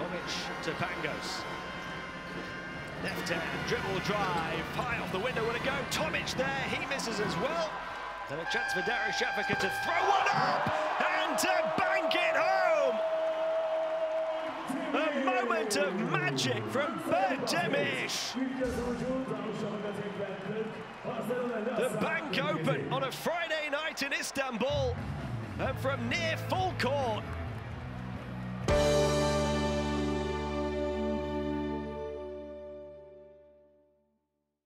Tomic to Pangos. Left hand, dribble, drive, high off the window, will it go? Tomic there, he misses as well. And a chance for Derešiavaka to throw one up and to bank it home. A moment of magic from Berk Demir. The bank open on a Friday night in Istanbul, and from near full court.